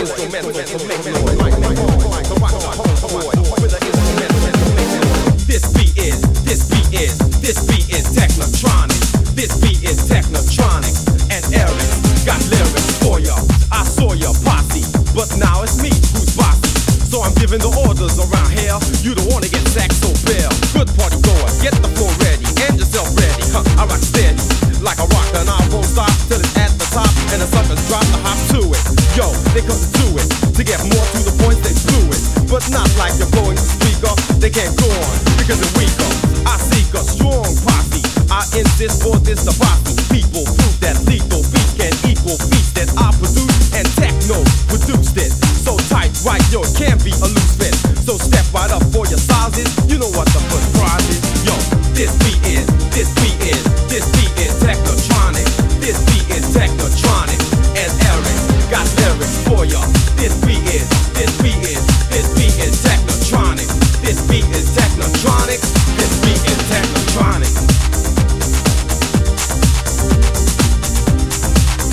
instrumental to make noise. Like the rock homeboy with an instrumental to make noise. This beat is Technotronic. This beat is Technotronic. And Eric got lyrics for ya. I saw your posse, but now it's me who's bossy. So I'm giving the orders around here. You don't wanna get sacked so bare. Good party goer, get the floor ready and yourself ready. Huh, I rock steady like a rock, and I won't stop till it's at the top and the suckers drop the hop to it. Yo, they come to do it to get more to the point. They do it, but not like you're blowing the speaker. They can't go on because they're weaker. I seek a strong posse. I insist for this the posse. People prove that lethal beats can equal beats that I produce, and techno produced it. So tight, right, yo, it can't be a loose fit. So step right up for your sizes. You know what the first prize is. Yo, this beat is Technotronic. This beat is Technotronic. And Eric got lyrics for ya. This beat is Technotronic. This beat is Technotronic. This beat is Technotronic. This beat is Technotronic. This beat is Technotronic.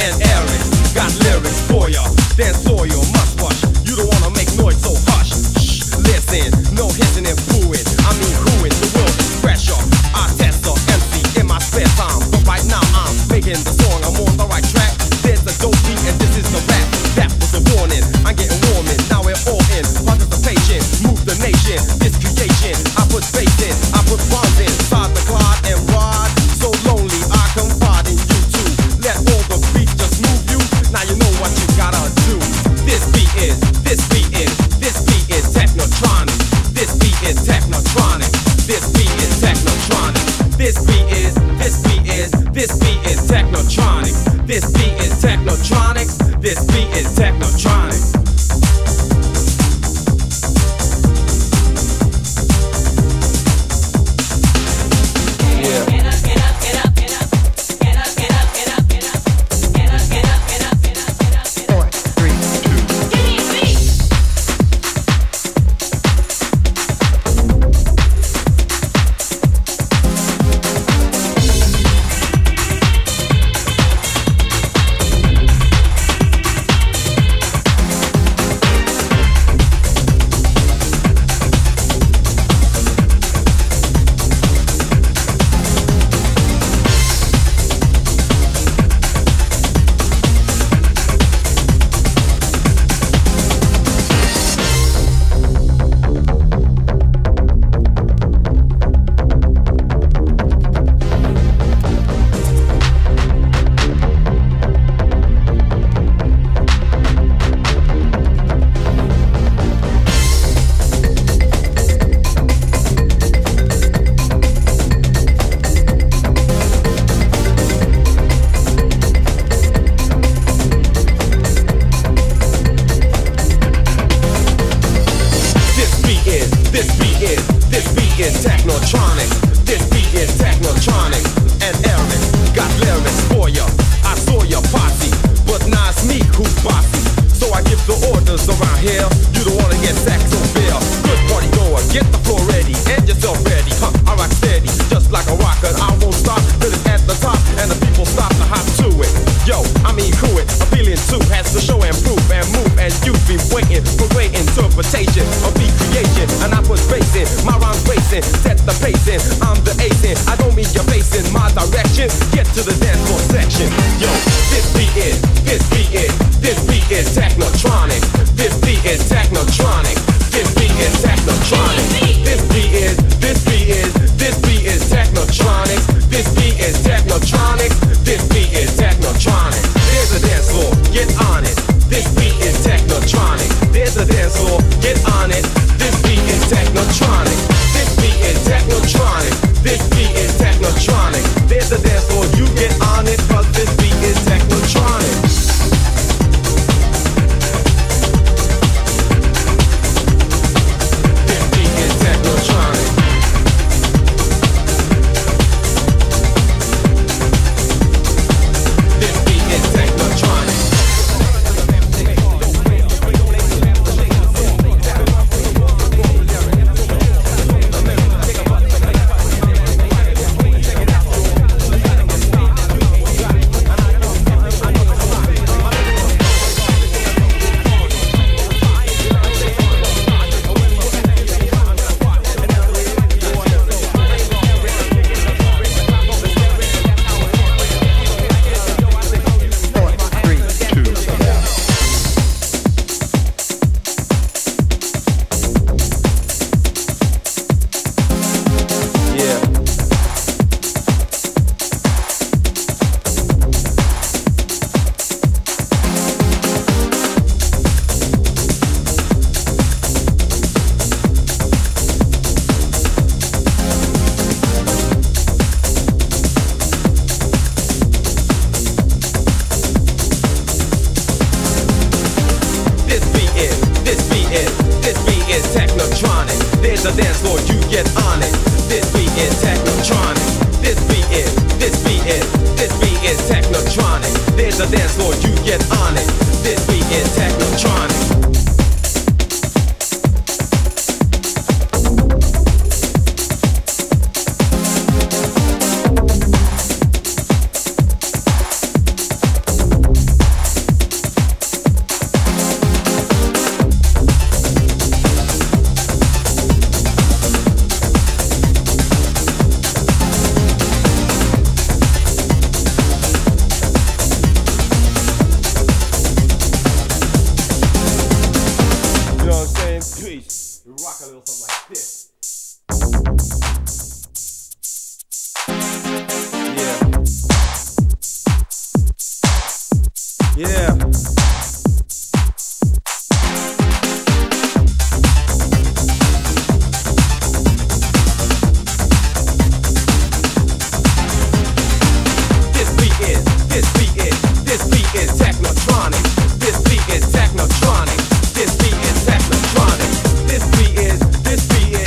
And Eric got lyrics for ya. Dance for your must watch. You don't wanna make noise, so hush. Shh, listen, no hissing and booing. I mean who is the world is pressure. I test the MC in my spare time, but right now I'm making the song. I'm on the right track. There's a dope beat and this is the rap. That was the warning. I'm getting warming. Now we're all in. Participation, move the nation. This creation, I put faith in. I put bombs inside the clock and rod. So lonely, I confide in you too. Let all the beats just move you. Now you know what you gotta do. This beat is Technotronic. This beat is Technotronic. This beat is Technotronic. This beat is Technotronic. This beat is Technotronic. This beat is Technotronic. This beat is Technotronic. This beat is Technotronic. And Eric got lyrics for ya. I saw your posse, but now it's me who's bossy. So I give the orders around here. You don't wanna get sacked so fair. Good party goer, get the floor ready and yourself ready. Huh, I rock steady, just like a rocker. I won't stop till it's at the top and the people stop to hop to it. Yo, I mean who it? A feeling too has to show and prove and move, and you've been waiting for great interpretation of beat creation. And I put bass in, my rhymes racing, set the pace in. I'm the ace in, I don't mean you're facing my direction. Get to the dance floor section. Yo, this beat is Technotronic. This beat is Technotronic. This beat is Technotronic. This beat is Technotronic. This beat is Technotronic. This beat is Technotronic. There's a dance floor, get on it. This beat is Technotronic. There's a dance floor, get on it. This beat is Technotronic. This beat is Technotronic. This beat is Technotronic. There's a dance floor, you get on it, cause this beat is Technotronic. This beat is the dance floor, you get on it. This beat is Technotronic. This beat is Technotronic. There's the dance floor, you get on it. This beat is Technotronic. Rock a little something like this. Yeah. Yeah. This beat is Technotronic. This beat is Technotronic. This beat is Technotronic. This beat is Technotronic.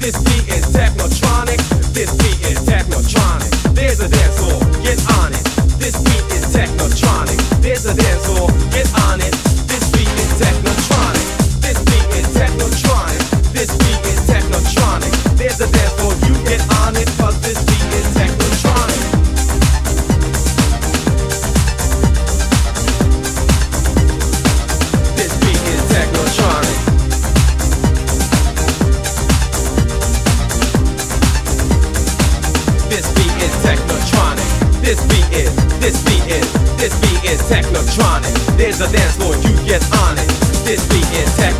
This beat is Technotronic. This beat is Technotronic. There's a dance floor, get on it. This beat is Technotronic. There's a dance floor, get on it. This beat is Technotronic. This beat is Technotronic. This beat is Technotronic. There's a dance floor, you get on it, 'cause this beat is Technotronic. This beat is Technotronic. Technotronic. This beat is Technotronic. There's a dance floor, you get on it. This beat is Technotronic.